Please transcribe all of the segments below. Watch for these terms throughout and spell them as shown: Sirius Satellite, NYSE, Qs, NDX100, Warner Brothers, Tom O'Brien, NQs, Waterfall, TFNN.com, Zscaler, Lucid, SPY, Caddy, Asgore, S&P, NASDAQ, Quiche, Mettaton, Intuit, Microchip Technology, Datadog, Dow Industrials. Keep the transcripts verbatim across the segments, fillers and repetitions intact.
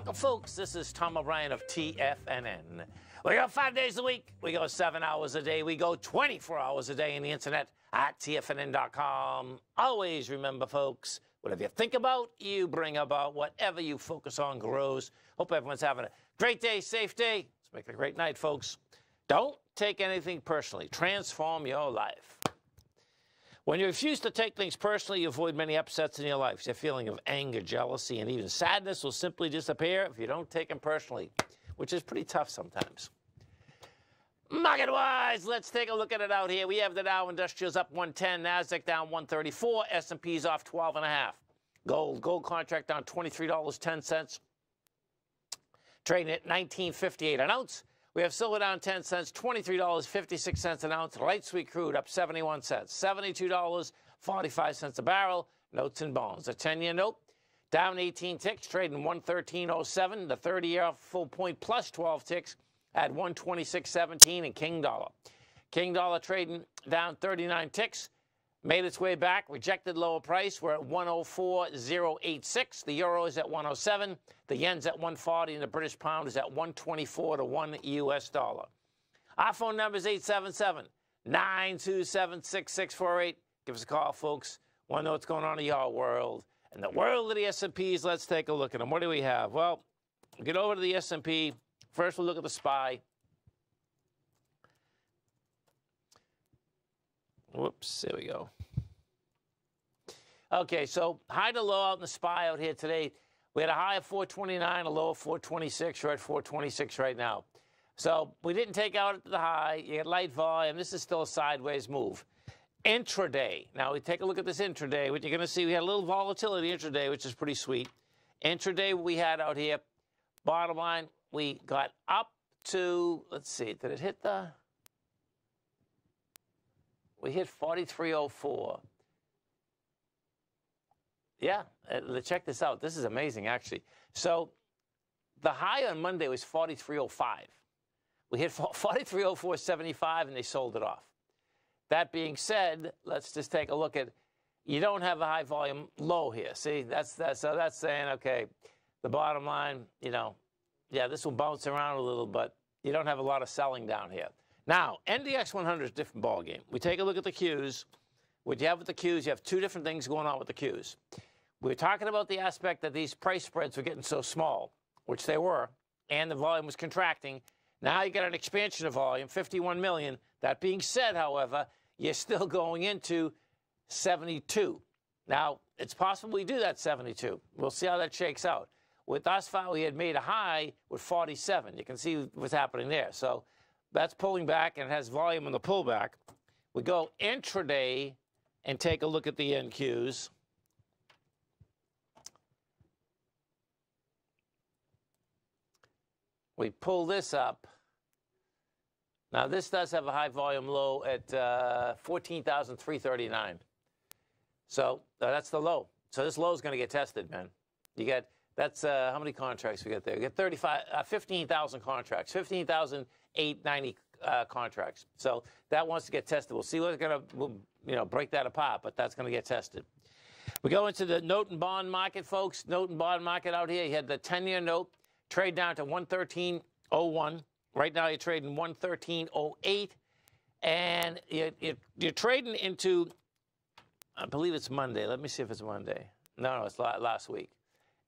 Welcome, folks. This is Tom O'Brien of T F N N. We go five days a week. We go seven hours a day. We go twenty-four hours a day on the internet at T F N N dot com. Always remember, folks, whatever you think about, you bring about. Whatever you focus on grows. Hope everyone's having a great day, safe day. Let's make it a great night, folks. Don't take anything personally. Transform your life. When you refuse to take things personally, you avoid many upsets in your life. Your feeling of anger, jealousy, and even sadness will simply disappear if you don't take them personally, which is pretty tough sometimes. Market-wise, let's take a look at it out here. We have the Dow Industrials up one ten, NASDAQ down one thirty-four, S and P's off twelve and a half. Gold, gold contract down twenty-three dollars and ten cents, trading at nineteen fifty-eight an ounce. We have silver down ten cents, twenty-three dollars and fifty-six cents an ounce. Light sweet crude up seventy-one cents, seventy-two dollars and forty-five cents a barrel. Notes and bonds. A ten-year note down eighteen ticks, trading one thirteen oh seven. The thirty-year full point plus twelve ticks at one twenty-six seventeen. And King Dollar. King Dollar trading down thirty-nine ticks. Made its way back, rejected lower price. We're at one oh four point oh eight six. The euro is at one oh seven. The yen's at one forty, and the British pound is at one twenty-four to one U S dollar. Our phone number is eight seven seven, nine two seven, six six four eight. Give us a call, folks. Want to know what's going on in your world. In the world of the S and Ps, let's take a look at them. What do we have? Well, we'll get over to the S and P. First, we'll look at the S P Y. Whoops, there we go. Okay, so high to low out in the S P Y out here today. We had a high of four twenty-nine, a low of four twenty-six. We're at four twenty-six right now. So we didn't take out at the high. You had light volume. This is still a sideways move. Intraday. Now, we take a look at this intraday. What you're going to see, we had a little volatility intraday, which is pretty sweet. Intraday we had out here. Bottom line, we got up to, let's see, did it hit the... We hit forty-three oh four. Yeah, check this out. This is amazing, actually. So the high on Monday was forty-three oh five. We hit forty-three oh four seventy-five, and they sold it off. That being said, let's just take a look at, you don't have a high volume low here. See, that's, that's, so that's saying, okay, the bottom line, you know, yeah, this will bounce around a little, but you don't have a lot of selling down here. Now, N D X one hundred is a different ballgame. We take a look at the Qs. What you have with the Qs, you have two different things going on with the Qs. We were talking about the aspect that these price spreads were getting so small, which they were, and the volume was contracting. Now you got an expansion of volume, fifty-one million. That being said, however, you're still going into seventy-two. Now, it's possible we do that seventy-two. We'll see how that shakes out. With us, far, we had made a high with forty-seven. You can see what's happening there. So that's pulling back, and it has volume on the pullback. We go intraday and take a look at the N Qs. We pull this up. Now, this does have a high volume low at uh, fourteen thousand three hundred thirty-nine. So uh, that's the low. So this low is going to get tested, man. You got... That's uh, how many contracts we got there. We got thirty-five, uh, fifteen thousand contracts, fifteen thousand eight hundred ninety uh, contracts. So that wants to get tested. We'll see what's going to, we'll, you know, break that apart, but that's going to get tested. We go into the note and bond market, folks. Note and bond market out here. You had the ten-year note trade down to one thirteen oh one. Right now you're trading one thirteen oh eight, and you're, you're, you're trading into, I believe it's Monday. Let me see if it's Monday. No, no, it's last week.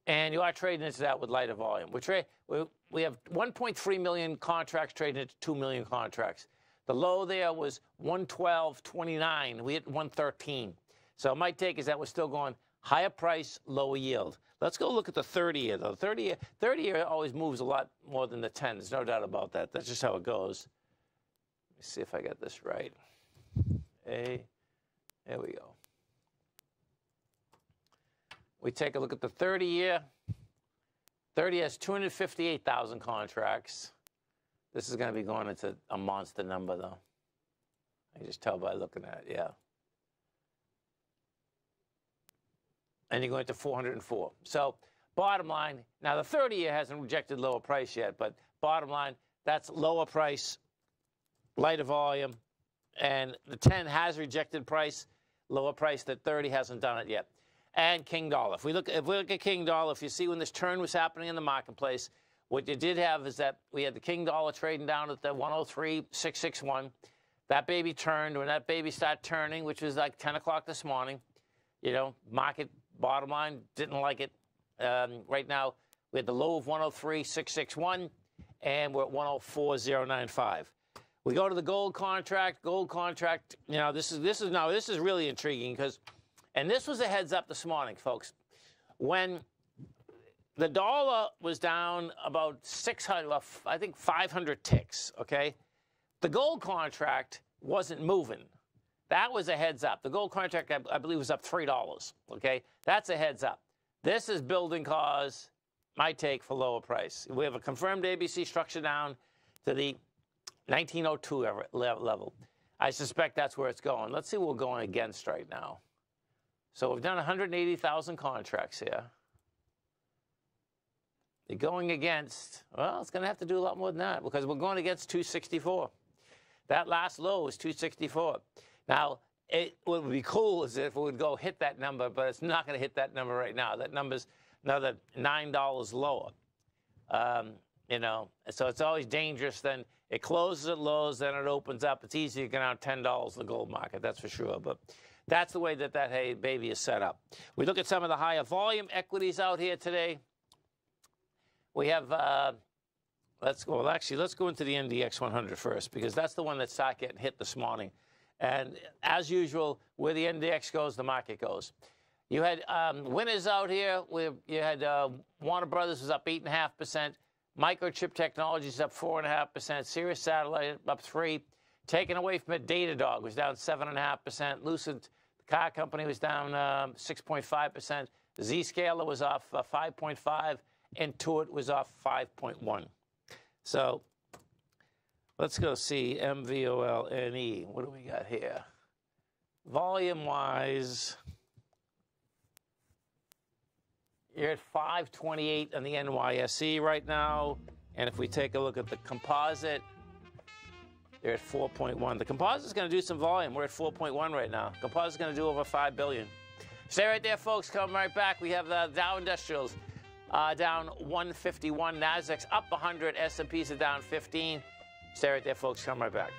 And you are trading into that with lighter volume. We, trade, we, we have one point three million contracts trading into two million contracts. The low there was one twelve twenty-nine. We hit one thirteen. So my take is that we're still going higher price, lower yield. Let's go look at the thirty-year, though. thirty-year always moves a lot more than the ten. There's no doubt about that. That's just how it goes. Let me see if I got this right. Hey, there we go. We take a look at the thirty-year. thirty has two hundred fifty-eight thousand contracts. This is going to be going into a monster number, though. I can just tell by looking at it, yeah. And you're going to four hundred four. So bottom line, now the thirty-year hasn't rejected lower price yet, but bottom line, that's lower price, lighter volume, and the ten has rejected price, lower price, the thirty hasn't done it yet. and King Dollar. If we look, if we look at King Dollar, if you see when this turn was happening in the marketplace, what you did have is that we had the King Dollar trading down at the one oh three six six one. That baby turned. When that baby started turning, which was like ten o'clock this morning, you know, market bottom line didn't like it. Um, right now, we had the low of one oh three six six one, and we're at one oh four oh nine five. We go to the gold contract. Gold contract. You know, this is this is now this is really intriguing because, and this was a heads up this morning, folks. When the dollar was down about six hundred, I think five hundred ticks. Okay, the gold contract wasn't moving. That was a heads up. The gold contract, I, I believe, was up three dollars. Okay, that's a heads up. This is building cause, my take, for lower price. We have a confirmed A B C structure down to the nineteen oh two level. I suspect that's where it's going. Let's see what we're going against right now. So we've done one hundred eighty thousand contracts here. They're going against, well, it's going to have to do a lot more than that because we're going against two sixty-four. That last low is two sixty-four. Now, it, what would be cool is if it would go hit that number, but it's not going to hit that number right now. That number's another nine dollars lower. Um, you know, so it's always dangerous then. It closes at lows, then it opens up. It's easy to get out ten dollars in the gold market, that's for sure. But that's the way that that hey, baby is set up. We look at some of the higher volume equities out here today. We have, uh, let's go, well, actually, let's go into the N D X one hundred first, because that's the one that started getting hit this morning. And as usual, where the N D X goes, the market goes. You had um, winners out here. We, you had uh, Warner Brothers was up eight point five percent. Microchip Technology is up four point five percent. Sirius Satellite up three percent. Taken away from it, Datadog was down seven point five percent. Lucid, the car company, was down um, six point five percent. Zscaler was off uh, five point five percent. Intuit was off five point one percent. So let's go see M V O L N E. What do we got here? Volume-wise, you're at five twenty-eight on the N Y S E right now. And if we take a look at the composite, you're at four point one. The composite's going to do some volume. We're at four point one right now. Composite's going to do over five billion. Stay right there, folks. Come right back. We have the Dow Industrials uh, down one fifty-one. NASDAQ's up one hundred. S and P's are down fifteen. Stay right there, folks. Come right back.